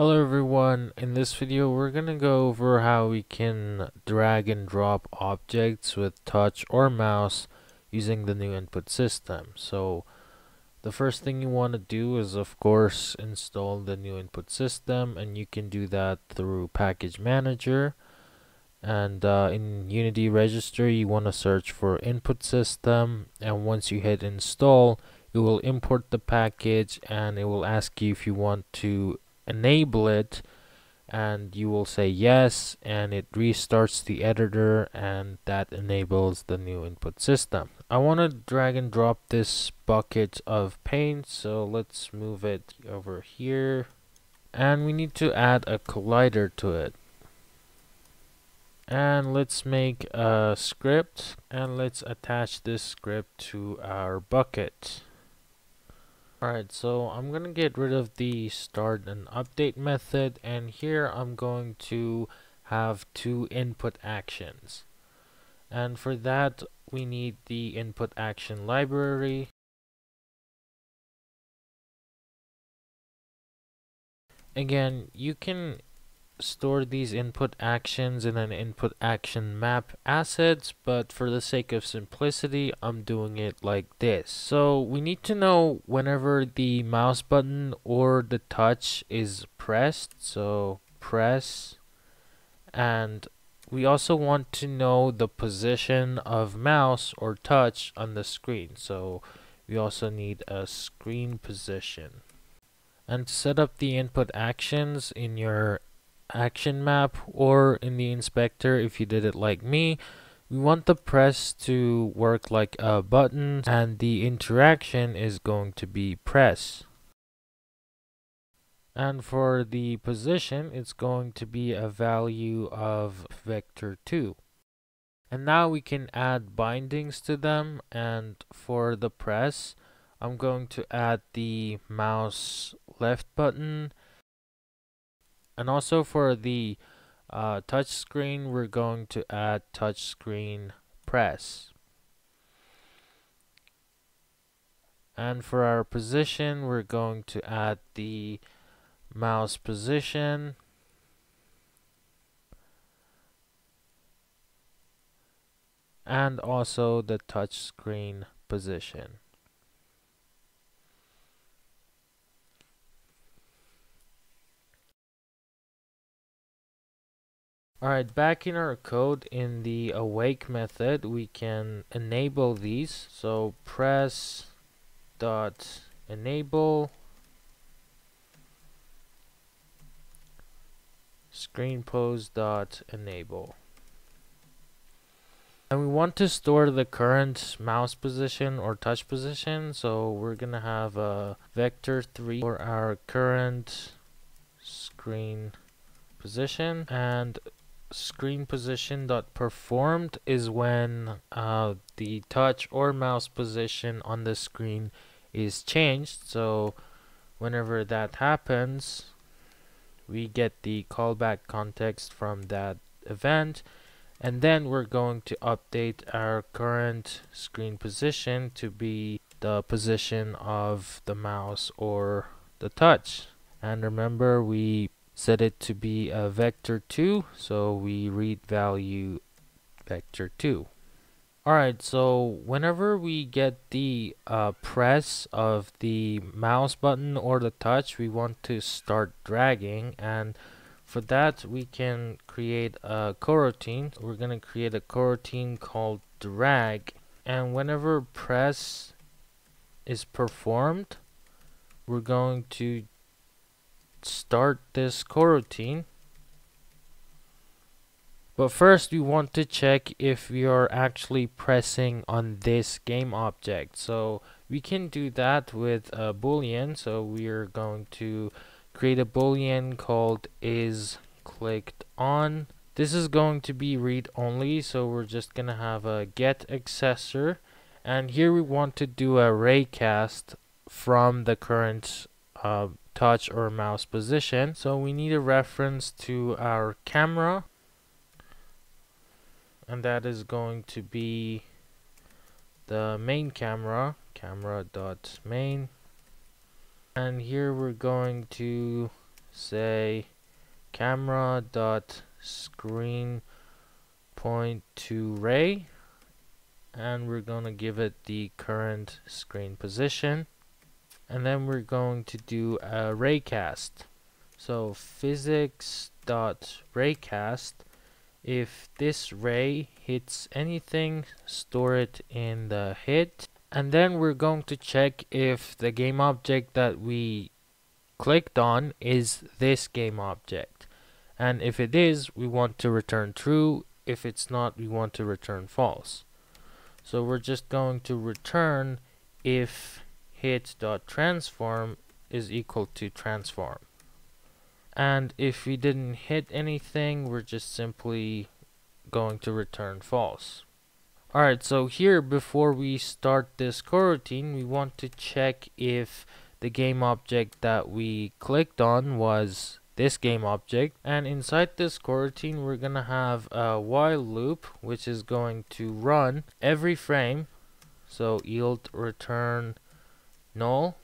Hello everyone, in this video we're going to go over how we can drag and drop objects with touch or mouse using the new input system. So the first thing you want to do is of course install the new input system, and you can do that through package manager, and in Unity registry you want to search for input system, and once you hit install it will import the package and it will ask you if you want to enable it, and you will say yes, and it restarts the editor, and that enables the new input system. I want to drag and drop this bucket of paint, so let's move it over here, and we need to add a collider to it. And let's make a script, and let's attach this script to our bucket. Alright, so I'm going to get rid of the start and update method, and here I'm going to have two input actions. And for that we need the input action library. Again, you can store these input actions in an input action map assets, but for the sake of simplicity I'm doing it like this. So we need to know whenever the mouse button or the touch is pressed, so press, and we also want to know the position of mouse or touch on the screen, so we also need a screen position. And to set up the input actions in your action map or in the inspector, if you did it like me, we want the press to work like a button, and the interaction is going to be press. And for the position, it's going to be a value of Vector2. And now we can add bindings to them, and for the press I'm going to add the mouse left button. And also for the touch screen, we're going to add touch screen press. And for our position, we're going to add the mouse position. And also the touch screen position. Alright, back in our code, in the awake method, we can enable these. So press dot enable screen pose dot enable, and we want to store the current mouse position or touch position. So we're gonna have a Vector3 for our current screen position, and screen position dot performed is when the touch or mouse position on the screen is changed. So whenever that happens, we get the callback context from that event, and then we're going to update our current screen position to be the position of the mouse or the touch. And remember, we set it to be a Vector2, so we read value Vector2. Alright, so whenever we get the press of the mouse button or the touch, we want to start dragging, and for that we can create a coroutine. We're going to create a coroutine called drag, and whenever press is performed, we're going to start this coroutine. But first we want to check if we are actually pressing on this game object, so we can do that with a boolean. So we are going to create a boolean called is clicked on. This is going to be read only, so we're just gonna have a get accessor, and here we want to do a raycast from the current touch or mouse position. So we need a reference to our camera, and that is going to be the main camera, camera.main, and here we're going to say camera dot screen point to ray, and we're going to give it the current screen position, and then we're going to do a raycast. So physics.raycast, if this ray hits anything, store it in the hit, and then we're going to check if the game object that we clicked on is this game object, and if it is, we want to return true. If it's not, we want to return false. So we're just going to return if hit.transform is equal to transform. And if we didn't hit anything, we're just simply going to return false. Alright, so here before we start this coroutine, we want to check if the game object that we clicked on was this game object, and inside this coroutine we're gonna have a while loop which is going to run every frame. So yield return null.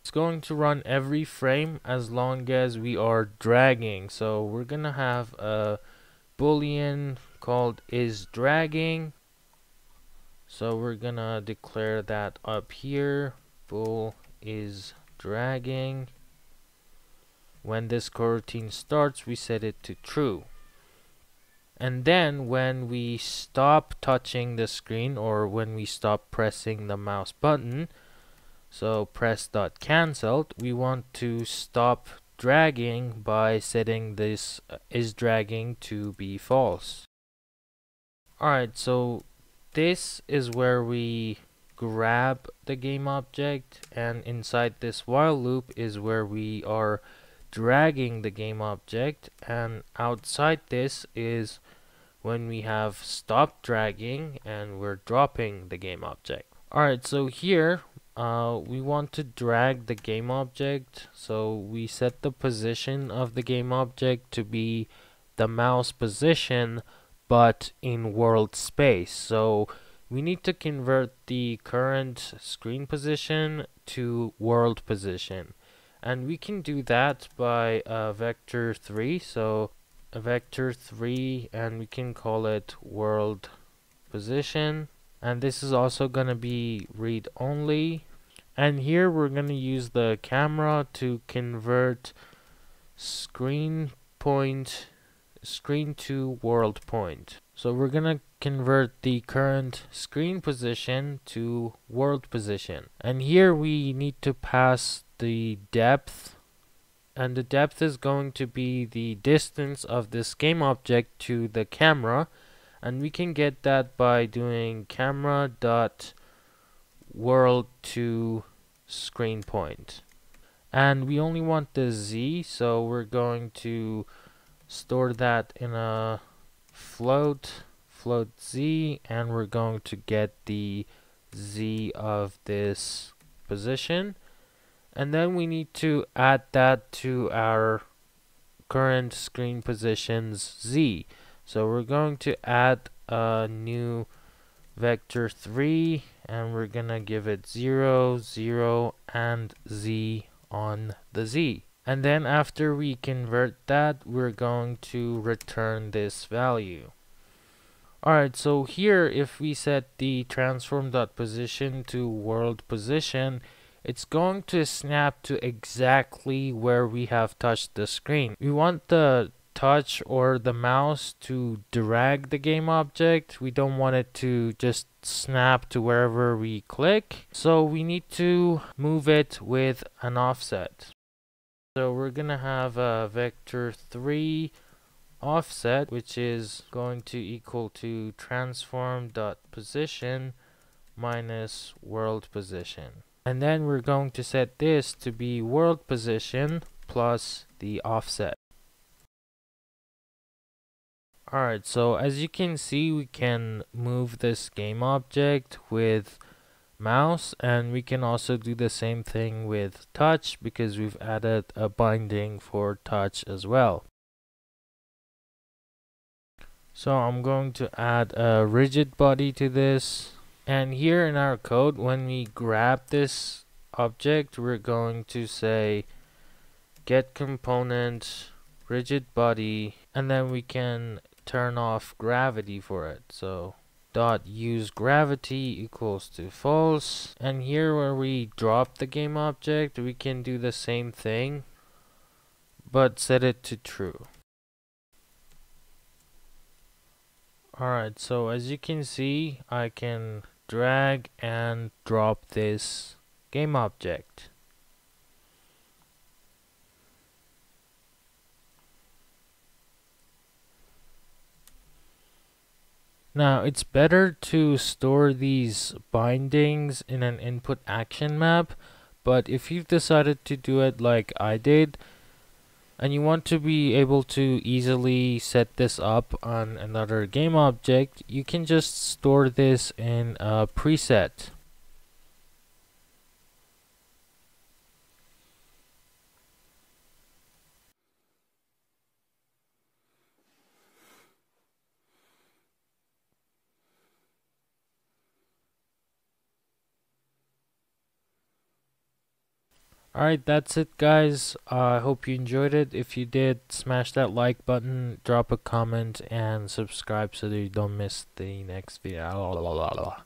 It's going to run every frame as long as we are dragging. So we're gonna have a boolean called is dragging. So we're gonna declare that up here, bool is dragging. When this coroutine starts, we set it to true, and then when we stop touching the screen or when we stop pressing the mouse button, so press.cancelled, we want to stop dragging by setting this is dragging to be false. Alright, so this is where we grab the game object, and inside this while loop is where we are dragging the game object, and outside this is when we have stopped dragging and we're dropping the game object. Alright, so here we want to drag the game object, so we set the position of the game object to be the mouse position but in world space. So we need to convert the current screen position to world position. And we can do that by Vector3, so Vector3, and we can call it world position. And this is also going to be read only. And here we're going to use the camera to convert screen to world point. So we're going to convert the current screen position to world position. And here we need to pass the depth, and the depth is going to be the distance of this game object to the camera, and we can get that by doing camera dot world to screen point. And we only want the z, so we're going to store that in a float z, and we're going to get the z of this position. And then we need to add that to our current screen position's z. So we're going to add a new vector3, and we're gonna give it 0, 0, and z on the z. And then after we convert that, we're going to return this value. Alright, so here if we set the transform.position to world position, it's going to snap to exactly where we have touched the screen. We want the touch or the mouse to drag the game object. We don't want it to just snap to wherever we click. So we need to move it with an offset. So we're gonna have a vector3 offset, which is going to equal to transform.position minus world position. And then we're going to set this to be world position plus the offset. Alright, so as you can see, we can move this game object with mouse, and we can also do the same thing with touch because we've added a binding for touch as well. So I'm going to add a rigid body to this. And here in our code, when we grab this object, we're going to say get component, rigid body, and then we can turn off gravity for it. So dot use gravity equals to false, and here where we drop the game object we can do the same thing but set it to true. Alright, so as you can see I can drag and drop this game object. Now it's better to store these bindings in an input action map, but if you've decided to do it like I did and you want to be able to easily set this up on another game object, you can just store this in a preset. Alright, that's it guys. I hope you enjoyed it. If you did, smash that like button, drop a comment, and subscribe so that you don't miss the next video.